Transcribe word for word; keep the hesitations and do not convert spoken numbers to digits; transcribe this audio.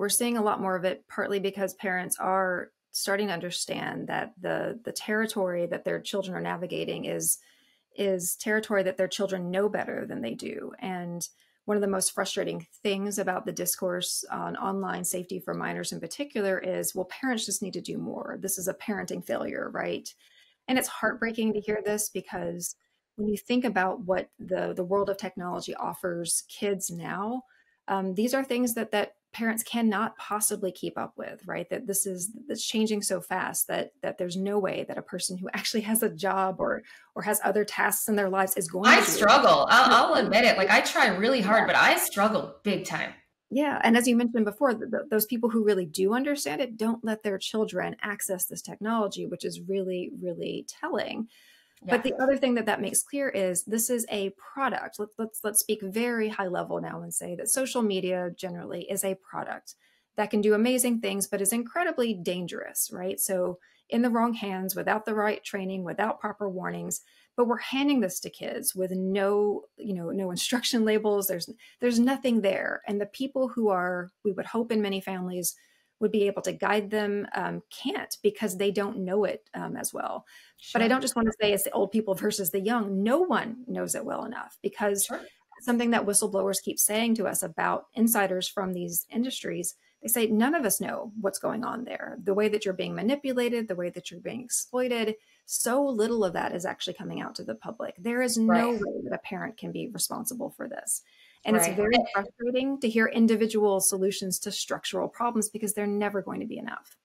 we're seeing a lot more of it, partly because parents are starting to understand that the the territory that their children are navigating is is territory that their children know better than they do. And one of the most frustrating things about the discourse on online safety for minors in particular is, well, parents just need to do more. This is a parenting failure, right? And it's heartbreaking to hear this, because when you think about what the, the world of technology offers kids now, um, these are things that, that parents cannot possibly keep up with, right? That this is that's changing so fast that that there's no way that a person who actually has a job or or has other tasks in their lives is going. I to struggle. I'll, I'll admit it. Like, I try really hard, yeah. but I struggle big time. Yeah, and as you mentioned before, th th those people who really do understand it don't let their children access this technology, which is really, really telling. Yeah. But the other thing that that makes clear is this is a product. Let's, let's, let's speak very high level now and say that social media generally is a product that can do amazing things, but is incredibly dangerous, right? So in the wrong hands, without the right training, without proper warnings, but we're handing this to kids with no, you know, no instruction labels. There's, there's nothing there. And the people who are, we would hope in many families, would be able to guide them, um, can't, because they don't know it um, as well. Sure. But I don't just want to say it's the old people versus the young. No one knows it well enough, because sure. something that whistleblowers keep saying to us about insiders from these industries, they say, none of us know what's going on there. The way that you're being manipulated, the way that you're being exploited, so little of that is actually coming out to the public. There is right. no way that a parent can be responsible for this. And right. it's very frustrating to hear individual solutions to structural problems, because they're never going to be enough.